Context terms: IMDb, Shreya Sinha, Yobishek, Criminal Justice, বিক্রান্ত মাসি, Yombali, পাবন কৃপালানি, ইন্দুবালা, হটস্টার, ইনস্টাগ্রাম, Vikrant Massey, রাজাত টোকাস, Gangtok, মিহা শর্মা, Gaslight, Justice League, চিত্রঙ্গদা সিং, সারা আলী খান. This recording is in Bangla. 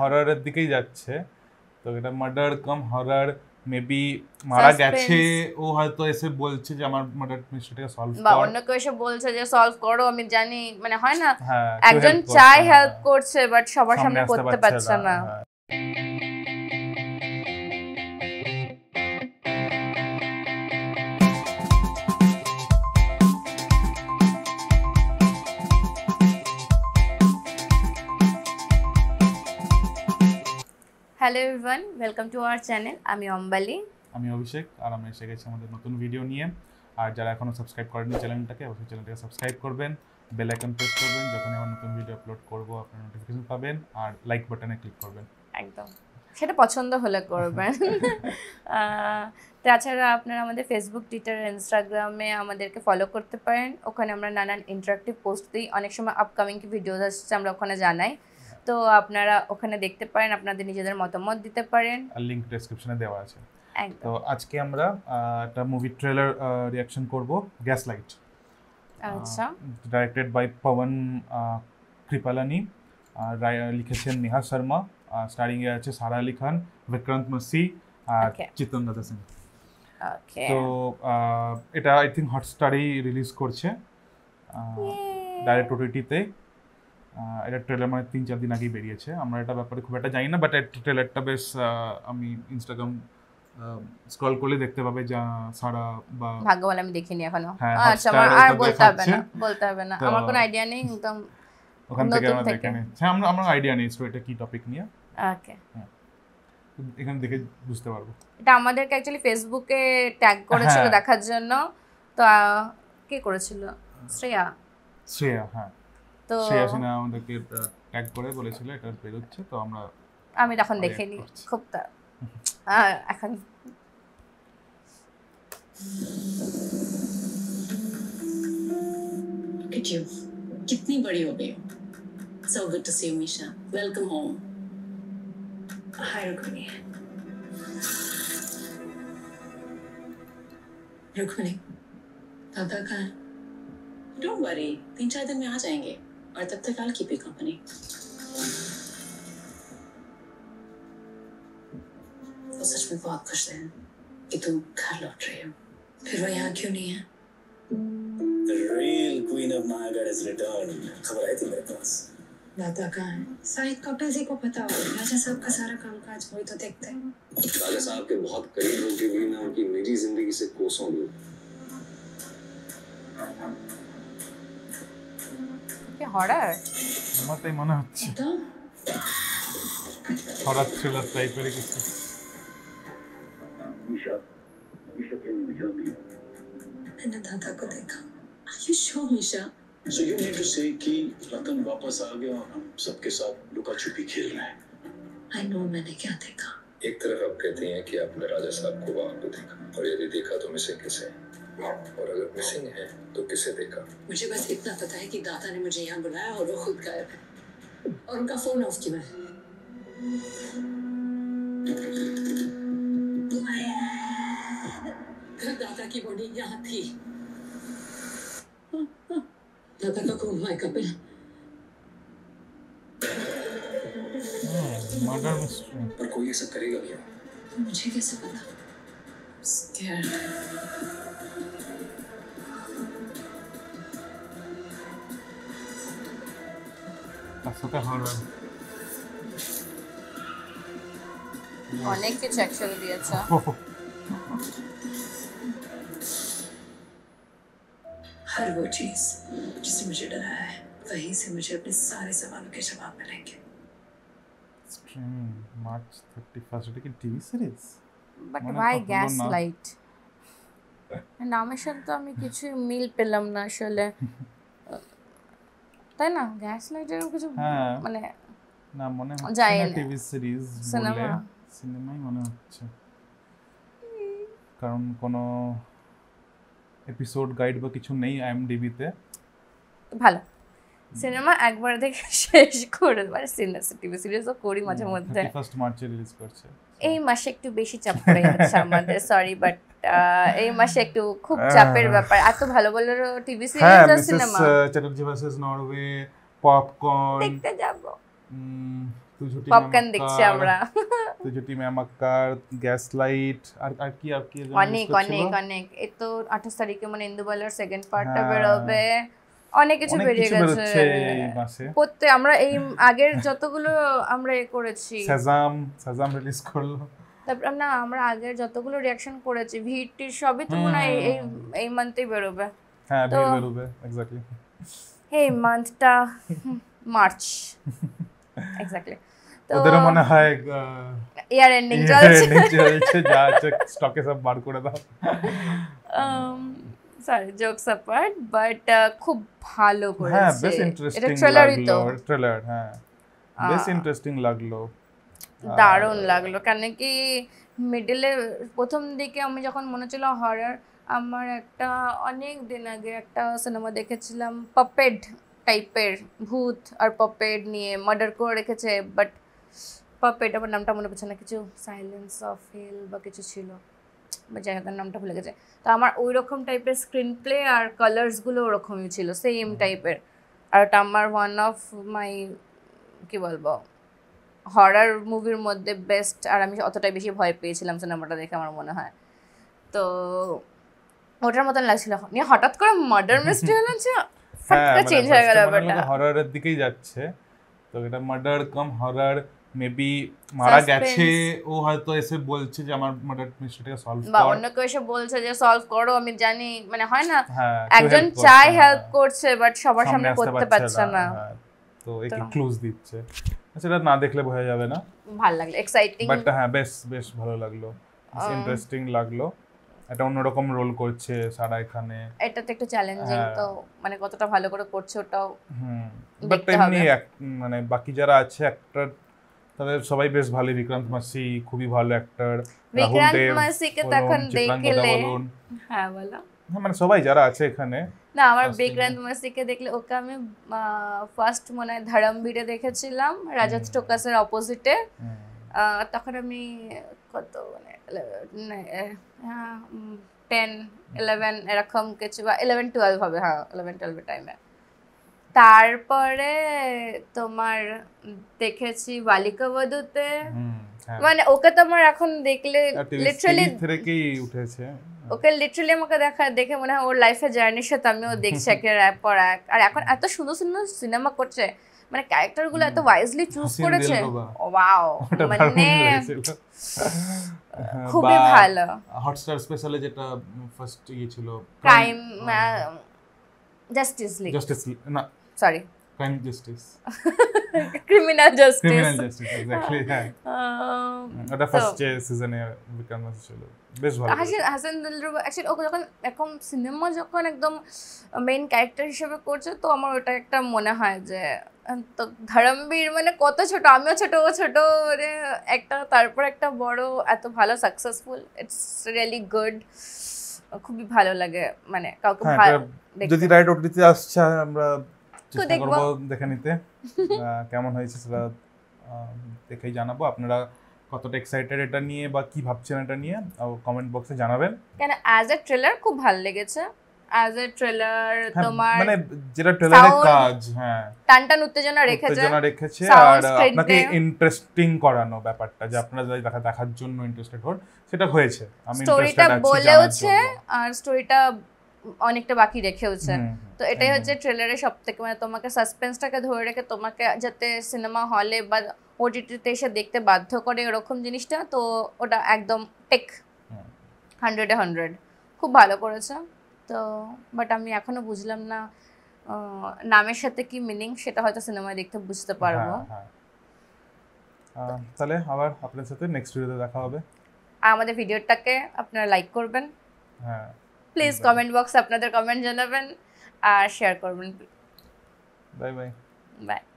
হররের দিকেই যাচ্ছে তো এটা মার্ডার কাম হরর মেবি মারা গেছে ও হয়তো এসে বলছে যে আমার মার্ডার মিস্ট্রিটাকে সলভ কর বা অন্য কেউ এসে বলছে যে সলভ করো আমি জানি মানে হয় না একজন চাই হেল্প করছে বাট সবার সামনে করতে পারছে না Hello everyone, welcome to our channel. I am Yombali. I am Yobishek. And I am here with another video. And if you subscribe to our channel, please subscribe to the bell icon, press the video upload notification and like button. Click আমাদের ফেসবুক টুইটার ইনস্টাগ্রামে আমাদেরকে ফলো করতে পারেন ওখানে আমরা নানান ইন্টারঅ্যাকটিভ পোস্ট দিই অনেক সময় আপকামিং কি ভিডিওস আসছে আমরা ওখানে জানাই তো আপনারা ওখানে দেখতে পারেন আপনাদের নিজেদের মতামত দিতে পারেন লিংক ডেসক্রিপশনে দেওয়া আছে তো আজকে আমরা একটা মুভি ট্রেলার রিঅ্যাকশন করব গ্যাসলাইট আচ্ছা ডাইরেক্টেড বাই পাবন কৃপালানি লিখেছেন মিহা শর্মা স্টারিং এ আছে সারা আলী খান বিক্রান্ত মাসি আর চিত্রঙ্গদা সিং ওকে তো এটা আই থিংক হটস্টারই রিলিজ করছে ডাইরেক্ট ওটিটিতে এটা ট্রেলার মানে 3-4 দিন আগে বেরিয়েছে আমরা এটা ব্যাপারে খুব একটা জানি না বাট ট্রেলারটা বেশ আমি ইনস্টাগ্রাম স্ক্রল করলে দেখতে পাবে যা সারা বা ভাগ্যবান আমি দেখিনি এখনো আচ্ছা আমার আর বলতে হবে না আমার কোনো আইডিয়া নেই একদম ওখান থেকে আমরা দেখে নেই আমরা আইডিয়া নেই এটা কি টপিক নিয়ে ওকে এখানে দেখে বুঝতে পারবো এটা আমাদেরকে অ্যাকচুয়ালি ফেসবুকে ট্যাগ করেছিল দেখার জন্য তো কে করেছিল শ্রেয়া হ্যাঁ তো সেখানে আমাদেরকে ট্যাগ করে বলেছিল এটা বের হচ্ছে তো আমি এখন দেখেনি খুব তা এখন কিচ্ছু कितनी बड़ी हो गई so good to see you Misha welcome home hi रुकनी दादा का Don't worry, 3-4 दिन में आ जाएंगे और तब तक I'll keep you company. वो सच में बहुत खुश है कि तुम घर लौट रहे हो। फिर वो यहाँ क्यों नहीं है? The real queen of Margaret has returned. खबर आई थी मेरे पास। दादा कहाँ है? शायद कॉप्टर जी को पता हो। राजा साहब का सारा कामकाज वही तो देखते हैं। राजा साहब के बहुत करीब होके भी ना उनकी मेरी जिंदगी से कोसों दूर। হরর আমারটাই মনে হচ্ছে তো হরর থ্রিলার টাইপের কিছু মিশা কেন জমি मैंने दादा को देखा Are you sure Misha So you need to say कि रतन वापस आ गया और हम सबके साथ लुका छुपी खेल रहे हैं I know मैंने क्या देखा एक तरफ आप कहते हैं कि आपने राजा साहब को वहां पे देखा और यदि देखा तो मिसे कैसे और अगर मिसिंग है तो किसे देखा मुझे बस इतना पता है कि दादा ने मुझे यहाँ बुलाया और वो खुद गायब है और उनका फोन ऑफ किया है घर दादा की बॉडी यहाँ थी दादा का खून हुआ कपिल पर कोई ऐसा करेगा क्या मुझे कैसे पता Scared. That's such a horror. अनेक कुछ एक्शन भी अच्छा। हर वो चीज जिससे मुझे डरा है, वहीं से मुझे अपने सारे सवालों के जवाब मिलेंगे। Streaming March 31st की TV series But why Gaslight? And I don't get a meal. Gaslight is a TV series. Cinema. Cinema. Because episode guide is not IMDb. Good. Cinema is a good series. First March release. এই মাসে একটু বেশি চাপ পড়ে যাচ্ছে আমাদের সরি বাট এই মাসে একটু খুব চাপের ব্যাপার এত ভালো ভালো টিভি সিরিজ আর সিনেমা হ্যাঁ Mrs Chatterjee versus Norway popcorn দেখতে যাব পপকর্ন দেখছি আমরা তো জুটি মেমাক্কার গ্যাসলাইট আর আর কি আপকে অনেক অনেক অনেক এ তো 28 তারিখে মানে ইন্দুবালার সেকেন্ড পার্টটা বের হবে অনেক কিছু বেরিয়ে গেছে প্রত্যেক আমরা এই আগের যতগুলো আমরা করেছি সাজাম রিলিজ করলো তারপর না আমরা আগের যতগুলো রিঅ্যাকশন করেছি ভিটি সবই তো মনে এই এই মান্থেই বের হবে হ্যাঁ বের হবে এক্স্যাক্টলি এই মান্থটা মার্চ এক্স্যাক্টলি তো ওদের মনে হয় ইয়ার এন্ডিং চলছে যা স্টকে সব বার করে দাও sorry jokes apart but খুব ভালো করেছে হ্যাঁ বেশ ইন্টারেস্টিং ট্রেলার হ্যাঁ বেশ ইন্টারেস্টিং লাগলো দারুণ লাগলো কারণ কি মিডলে প্রথম দিকে আমি যখন মনে ছিল হরর আমার একটা অনেক দিন আগে একটা সিনেমা দেখেছিলাম পাপেট টাইপের ভূত আর পাপেট নিয়ে মার্ডার করে রেখেছে বাট পাপেট আমার নামটা মনে পড়ছে না কিছু সাইলেন্স অফ হিল বা কিছু ছিল জায়গাটার নামটা ভুলে গেছে তো আমার ওই রকম টাইপের স্ক্রিন প্লে আর কালার্সগুলো ওরকমই ছিল সেম টাইপের আর ওটা আমার ওয়ান অফ মাই কী বলবো হরার মুভির মধ্যে বেস্ট আর আমি অতটাই বেশি ভয় পেয়েছিলাম সিনেমাটা দেখে আমার মনে হয় তো ওটার মতন লাগছিল নিয়ে হঠাৎ করে মার্ডার মিস্ট্রি হলো ফটকা চেঞ্জ হয়ে গেল ব্যাপারটা হরারের দিকেই যাচ্ছে তো এটা মার্ডার কম হরার মেবি মারা গেছে ও হয়তো এসে বলছে যে আমার মার্ডার মিস্ট্রিটাকে সলভ করো বা অন্য কেউ এসে বলছে যে সলভ করো আমি জানি মানে হয় না একজন চাই হেল্প করছে বাট সবার সামনে করতে পারছে না তো একটা ক্লুজ দিচ্ছে আচ্ছা এটা না দেখলে বোঝা যাবে না ভালো লাগলো এক্সাইটিং বাট হ্যাঁ বেশ বেশ ভালো লাগলো ইন্টারেস্টিং লাগলো এটা অন্যরকম রোল করছে সারা এখানে এটা তো একটু চ্যালেঞ্জিং তো মানে কতটা ভালো করে করছে ওটাও বাট এমনি মানে বাকি যারা আছে অ্যাক্টর তাদের সবাই বেশ ভালো বিক্রান্ত মাসি খুবই ভালো অ্যাক্টর বিক্রান্ত মাসি কে তখন দেখলে হ্যাঁ বলো মানে সবাই যারা আছে এখানে না আমার বিক্রান্ত মাসি কে দেখলে ওকে আমি ফার্স্ট মনে হয় ধড়মবিড়ে দেখেছিলাম রাজাত টোকাসের অপোজিটে তখন আমি কত মানে 10-11 এরকম কিছু 11-12 হবে হ্যাঁ 11-12 এর টাইমে তারপরে তোমার দেখেছি বালিকা বধূতে মানে ওকে তোমার এখন দেখলে লিটারালি থেকেই উঠেছে ওকে লিটারালি আমাকে দেখে মনে হয় ওর লাইফের জার্নির সাথে আমিও দেখছি একের পর এক আর এখন এত সুন্দর সুন্দর সিনেমা করছে মানে ক্যারেক্টারগুলো এত ওয়াইজলি চুজ করেছে ওয়াও মানে খুবই ভালো হটস্টার স্পেশালে যেটা ফার্স্ট ইয়ে ছিল crime Justice League. Justice League. No. Sorry. Criminal Justice. Criminal Justice. Criminal Justice, exactly. Yeah. The first season here Vikrant Massey chilo. Best bhalo. Hasan Dilruba actually ও যখন একদম সিনেমা যখন একদম মেইন ক্যারেক্টার হিসেবে করছে তো আমার ওটা একটা মনে হয় যে তো ধরমবীর মানে কত ছোট আমিও ছোট ও ছোট মানে একটা তারপর একটা বড় এত ভালো সাকসেসফুল ইটস রিয়েলি গুড খুবই ভালো লাগে মানে কাউকে ভালো যদি রাইট ওটিতে আসছে আমরা চেষ্টা করব দেখে নিতে কেমন হয়েছে সেটা দেখেই জানাবো আপনারা কতটা এক্সাইটেড এটা নিয়ে বা কি ভাবছেন এটা নিয়ে কমেন্ট বক্সে জানাবেন কেন অ্যাজ এ ট্রেলার খুব ভালো লেগেছে অ্যাজ এ ট্রেলার তোমার মানে যেটা ট্রেলারের কাজ হ্যাঁ টানটান উত্তেজনা রেখেছে আর আপনাকে ইন্টারেস্টিং করানো ব্যাপারটা যে আপনারা যাই দেখার জন্য ইন্টারেস্টেড হন সেটা হয়েছে আমি স্টোরিটা বলেওছে আর স্টোরিটা অনেকটা বাকি রেখেওছে তো এটাই হচ্ছে ট্রেলারের সবথেকে মানে তোমাকে সাসপেন্সটাকে ধরে রেখে তোমাকে যাতে সিনেমা হলে বা ওটিটিতে এসে দেখতে বাধ্য করে এরকম জিনিসটা তো ওটা একদম টেক 100-100 খুব ভালো করেছে তো বাট আমি এখনো বুঝলাম না নামের সাথে কি মিনিং সেটা হয়তো সিনেমায় দেখতে বুঝতে পারবো তাহলে আবার আপনাদের সাথে নেক্সট ভিডিওতে দেখা হবে আমাদের ভিডিওটাকে আপনারা লাইক করবেন হ্যাঁ প্লিজ কমেন্ট বক্সে আপনাদের কমেন্ট জানাবেন আর শেয়ার করবেন বাই বাই